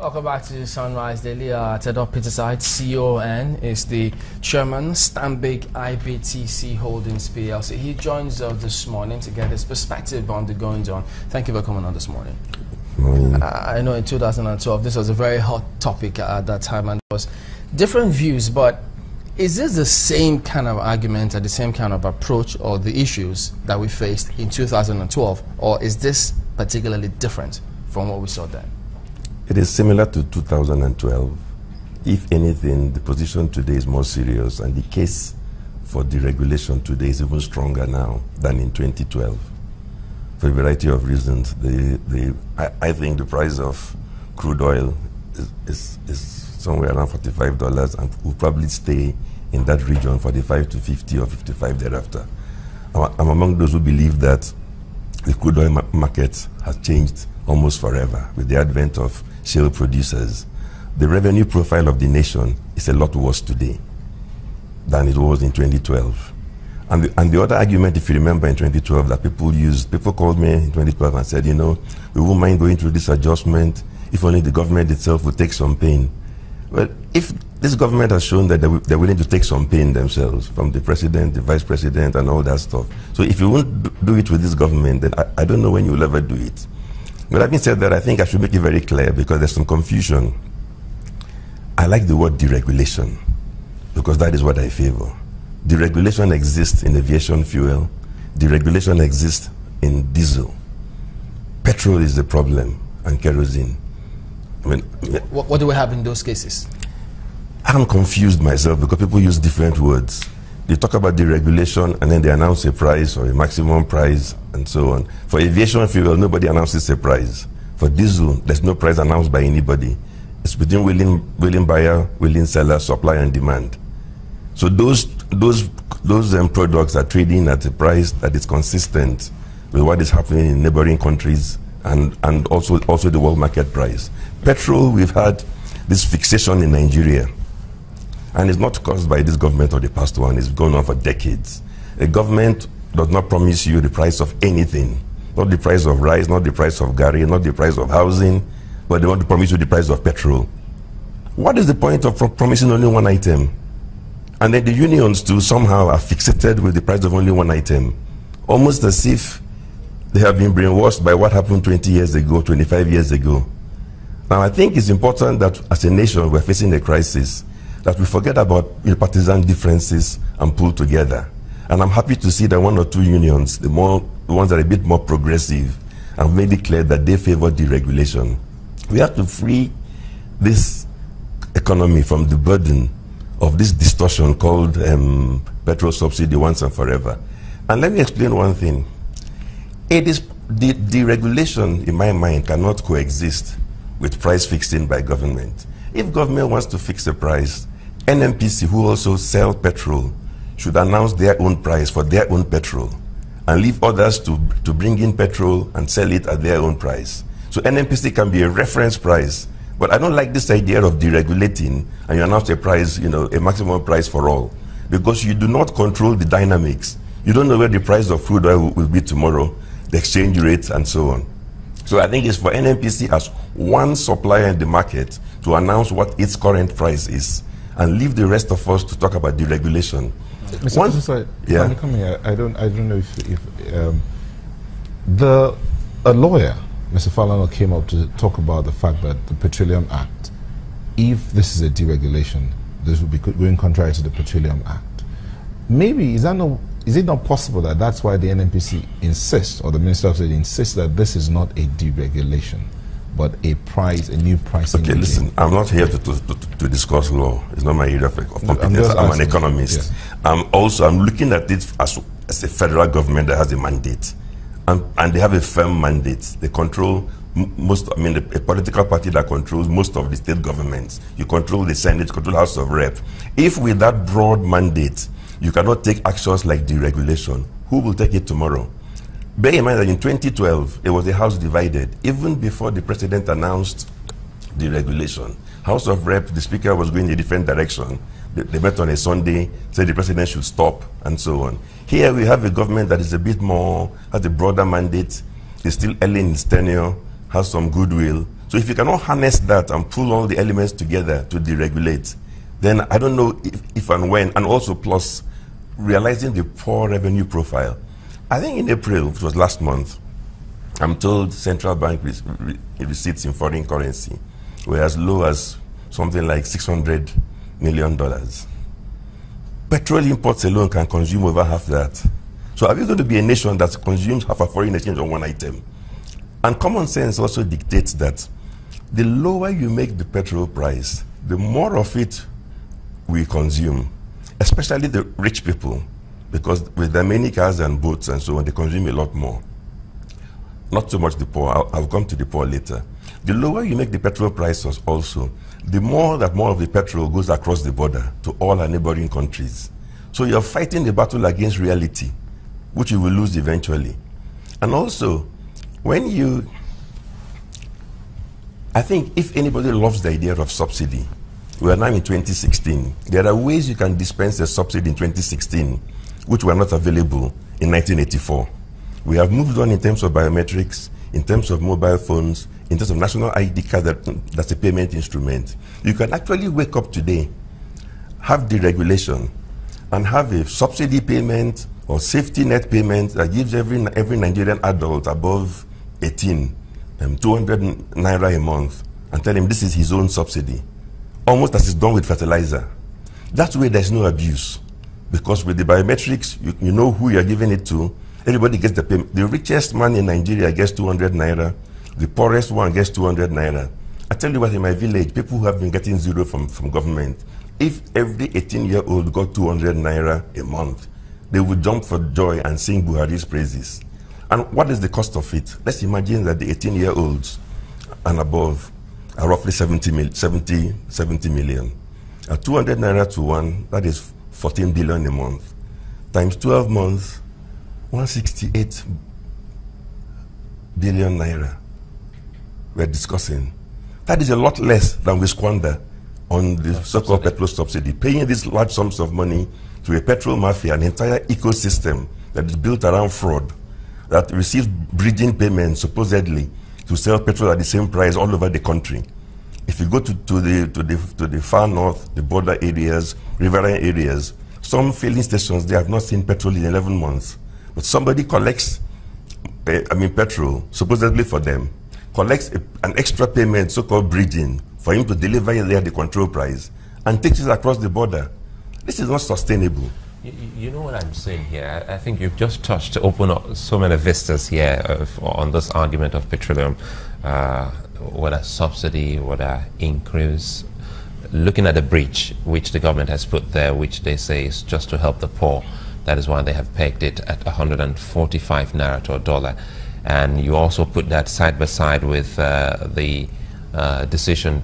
Welcome back to Sunrise Daily. Atedo Peterside, CON, is the chairman, Stanbic I-B-T-C Holdings PLC. He joins us this morning to get his perspective on the goings on. Thank you for coming on this morning. I know in 2012 this was a very hot topic at that time, and there was different views. But is this the same kind of argument and the same kind of approach, or the issues that we faced in 2012, or is this particularly different from what we saw then? It is similar to 2012. If anything, the position today is more serious, and the case for deregulation today is even stronger now than in 2012. For a variety of reasons. I think the price of crude oil is somewhere around $45 and will probably stay in that region, 45 to 50 or 55 thereafter. I'm among those who believe that the crude oil market has changed almost forever with the advent of shale producers. The revenue profile of the nation is a lot worse today than it was in 2012. And the other argument, if you remember, in 2012 that people called me in 2012 and said, you know, we won't mind going through this adjustment if only the government itself would take some pain. Well, if this government has shown that they're willing to take some pain themselves, from the president, the vice president, and all that stuff. So if you won't do it with this government, then I don't know when you'll ever do it. But having said that, I think I should make it very clear, because there's some confusion. I like the word deregulation, because that is what I favor. Deregulation exists in aviation fuel. Deregulation exists in diesel. Petrol is the problem, and kerosene. I mean, what do we have in those cases? I'm confused myself, because people use different words. They talk about deregulation, and then they announce a price or a maximum price and so on. For aviation fuel, nobody announces a price. For diesel, there's no price announced by anybody. It's between willing buyer, willing seller, supply and demand. So those products are trading at a price that is consistent with what is happening in neighboring countries and also the world market price. Petrol, we've had this fixation in Nigeria. And it's not caused by this government or the past one. It's gone on for decades. A government does not promise you the price of anything. Not the price of rice, not the price of garri, not the price of housing, but they want to promise you the price of petrol. What is the point of promising only one item? And then the unions too somehow are fixated with the price of only one item. Almost as if they have been brainwashed by what happened 20 years ago, 25 years ago. Now I think it's important that as a nation we're facing a crisis, that we forget about partisan differences and pull together. And I'm happy to see that one or two unions, the ones that are a bit more progressive, have made it clear that they favor deregulation. We have to free this economy from the burden of this distortion called petrol subsidy once and forever. And let me explain one thing. It is deregulation, in my mind, cannot coexist with price fixing by government. If government wants to fix a price, NNPC, who also sell petrol, should announce their own price for their own petrol and leave others to bring in petrol and sell it at their own price. So NNPC can be a reference price. But I don't like this idea of deregulating and you announce a price, you know, a maximum price for all, because you do not control the dynamics. You don't know where the price of crude oil will be tomorrow, the exchange rates and so on. So I think it's for NNPC as one supplier in the market to announce what its current price is and leave the rest of us to talk about deregulation. Mr. Come here. I don't know if a lawyer, Mr. Falana, came up to talk about the fact that the Petroleum Act, if this is a deregulation, this would be going contrary to the Petroleum Act. Maybe, is it not possible that that's why the NNPC insists, or the Minister of State insists, that this is not a deregulation, but a price, a new pricing? Okay, listen, I'm not here to discuss law. It's not my area of competence. I'm an economist. Yes. I'm looking at it as a federal government that has a mandate. And they have a firm mandate. They control most, a political party that controls most of the state governments. You control the Senate, control the House of Rep. If with that broad mandate, you cannot take actions like deregulation, who will take it tomorrow? Bear in mind that in 2012, it was a house divided. Even before the president announced deregulation, House of Rep, the speaker was going in a different direction. They met on a Sunday, said the president should stop, and so on. Here we have a government that is a bit more, has a broader mandate, is still early in its tenure, has some goodwill, So if you cannot harness that and pull all the elements together to deregulate, then I don't know if and when, and also plus realizing the poor revenue profile. I think in April, which was last month, I'm told central bank receipts in foreign currency were as low as something like $600 million. Petrol imports alone can consume over half that. So are we going to be a nation that consumes half of foreign exchange on one item? And common sense also dictates that the lower you make the petrol price, the more of it we consume, especially the rich people, because with their many cars and boats and so on, they consume a lot more. Not so much the poor. I'll come to the poor later. The lower you make the petrol prices also, the more that more of the petrol goes across the border to all our neighboring countries. So you're fighting the battle against reality, which you will lose eventually. And also, when you, I think if anybody loves the idea of subsidy, we are now in 2016. There are ways you can dispense a subsidy in 2016, which were not available in 1984. We have moved on in terms of biometrics, in terms of mobile phones, in terms of national ID card that's a payment instrument. You can actually wake up today, have deregulation, and have a subsidy payment or safety net payment that gives every Nigerian adult above 18 200 naira a month, and tell him this is his own subsidy, almost as is done with fertilizer. That's where there's no abuse, because with the biometrics, you know who you're giving it to. Everybody gets the payment. The richest man in Nigeria gets 200 naira. The poorest one gets 200 naira. I tell you what, in my village, people who have been getting zero from government, if every 18-year-old got 200 naira a month, they would jump for joy and sing Buhari's praises. And what is the cost of it? Let's imagine that the 18-year-olds and above are roughly 70 million. At 200 naira to one, that is 14 billion a month. Times 12 months, 168 billion naira we're discussing. That is a lot less than we squander on the so-called petrol subsidy. Paying these large sums of money to a petrol mafia, an entire ecosystem that is built around fraud, that receives bridging payments supposedly to sell petrol at the same price all over the country. If you go to the far north, the border areas, riverine areas, some filling stations, they have not seen petrol in 11 months. But somebody collects, petrol, supposedly for them, collects an extra payment, so-called bridging, for him to deliver there the control price, and takes it across the border. This is not sustainable. You know what I'm saying here? I think you've just touched to open up so many vistas here on this argument of petroleum, whether subsidy, whether increase, looking at the bridge which the government has put there, which they say is just to help the poor. That is why they have pegged it at 145 naira to a dollar. And you also put that side by side with the decision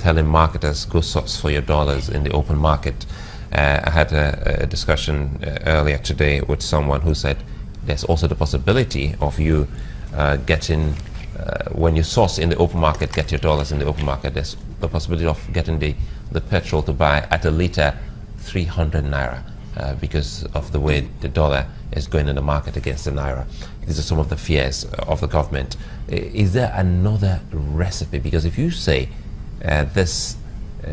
telling marketers, go source for your dollars in the open market. I had a discussion earlier today with someone who said there's also the possibility of you getting, when you source in the open market, get your dollars in the open market, there's the possibility of getting the petrol to buy at a litre 300 naira. Because of the way the dollar is going in the market against the naira. These are some of the fears of the government. Is there another recipe? Because if you say this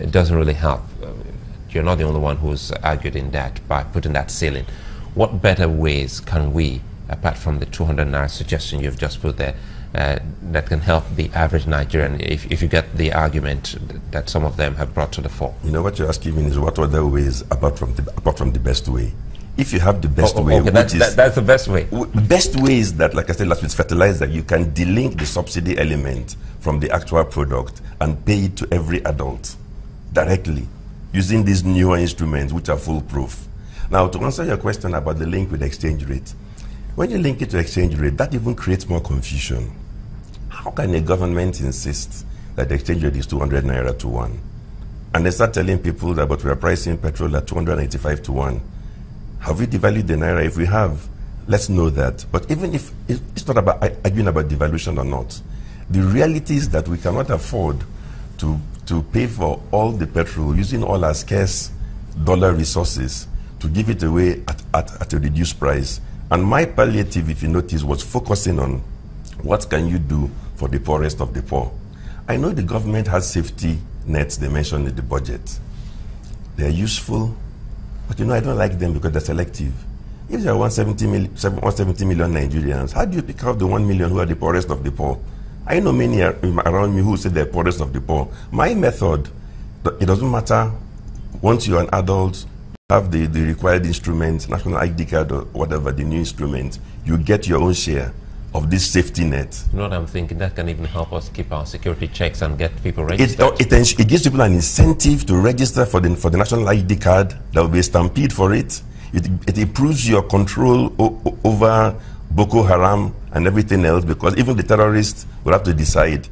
doesn't really help, you're not the only one who's argued in that by putting that ceiling. What better ways can we, apart from the 200 naira suggestion you've just put there, that can help the average Nigerian, if you get the argument that some of them have brought to the fore? You know, what you're asking me is what other ways apart from the best way. If you have the best way, okay, that's the best way. Best way is that, like I said last week, fertilizer, you can delink the subsidy element from the actual product and pay it to every adult directly using these newer instruments, which are foolproof. Now, to answer your question about the link with exchange rate, when you link it to exchange rate, that even creates more confusion. How can a government insist that the exchange rate is 200 naira to 1? And they start telling people that, but we are pricing petrol at 285 to 1. Have we devalued the naira? If we have, let's know that. But even if it's not about arguing about devaluation or not, the reality is that we cannot afford to pay for all the petrol using all our scarce dollar resources to give it away at a reduced price. And my palliative, if you notice, was focusing on what can you do for the poorest of the poor. I know the government has safety nets, they mentioned in the budget. They're useful, but you know, I don't like them because they're selective. If there are 170 million Nigerians, how do you pick out the 1 million who are the poorest of the poor? I know many around me who say they're poorest of the poor. My method, it doesn't matter, once you're an adult, have the required instruments, national ID card or whatever, the new instrument, you get your own share of this safety net. You know what I'm thinking? That can even help us keep our security checks and get people registered. It gives people an incentive to register for the national ID card. There will be a stampede for it. It improves your control over Boko Haram and everything else, because even the terrorists will have to decide